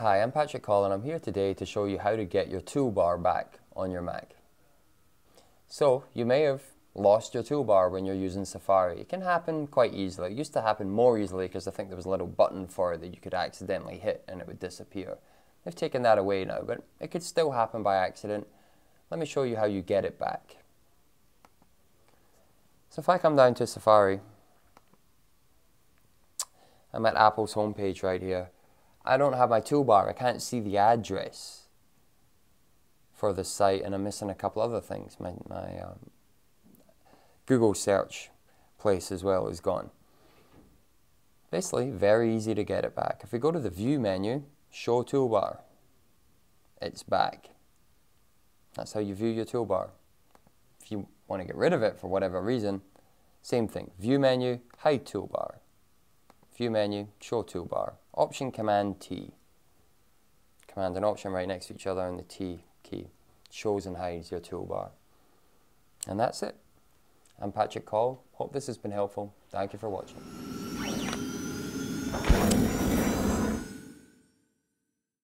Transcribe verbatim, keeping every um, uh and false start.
Hi, I'm Patrick Collin. I'm here today to show you how to get your toolbar back on your Mac. So, you may have lost your toolbar when you're using Safari. It can happen quite easily. It used to happen more easily because I think there was a little button for it that you could accidentally hit and it would disappear. They've taken that away now, but it could still happen by accident. Let me show you how you get it back. So if I come down to Safari, I'm at Apple's homepage right here. I don't have my toolbar. I can't see the address for the site, and I'm missing a couple other things. My, my um, Google search place as well is gone. Basically, very easy to get it back. If we go to the View menu, Show Toolbar, it's back. That's how you view your toolbar. If you want to get rid of it for whatever reason, same thing. View menu, Hide Toolbar. View menu, Show Toolbar. Option, Command, T. Command and Option right next to each other, and the T key shows and hides your toolbar. And that's it. I'm Patrick Collin. Hope this has been helpful. Thank you for watching.